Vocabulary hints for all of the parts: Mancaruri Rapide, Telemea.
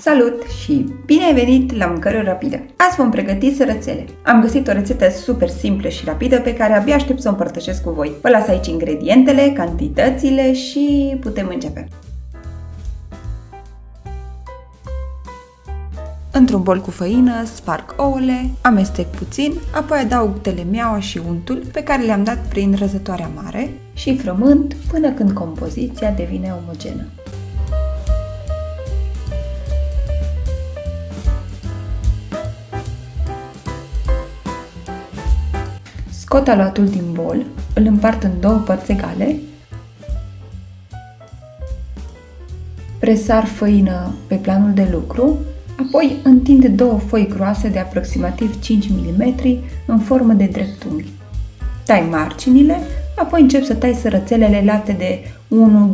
Salut și bine ai venit la Mâncăruri Rapide! Azi vom pregăti sărățele. Am găsit o rețetă super simplă și rapidă pe care abia aștept să o împărtășesc cu voi. Vă las aici ingredientele, cantitățile și putem începe. Într-un bol cu făină, sparg ouăle, amestec puțin, apoi adaug telemeaua și untul pe care le-am dat prin răzătoarea mare și frământ până când compoziția devine omogenă. Scot aluatul din bol, îl împart în două părți egale, presar făină pe planul de lucru, apoi întind două foi groase de aproximativ 5 mm în formă de dreptunghi. Tai marginile, apoi încep să tai sărățelele late de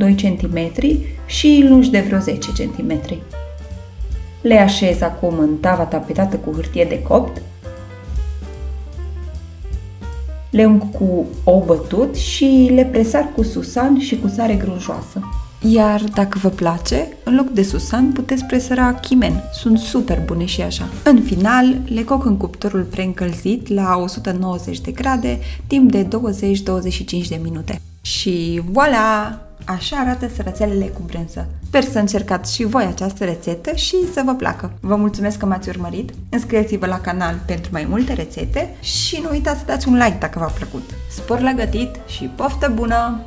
1-2 cm și lungi de vreo 10 cm. Le așez acum în tava tapetată cu hârtie de copt, le ung cu ou bătut și le presar cu susan și cu sare grunjoasă. Iar dacă vă place, în loc de susan puteți presăra chimen, sunt super bune și așa. În final, le coc în cuptorul preîncălzit la 190 de grade, timp de 20-25 de minute. Și voilà! Așa arată sărățelele cu brânză. Sper să încercați și voi această rețetă și să vă placă. Vă mulțumesc că m-ați urmărit, înscrieți-vă la canal pentru mai multe rețete și nu uitați să dați un like dacă v-a plăcut. Spor la gătit și poftă bună!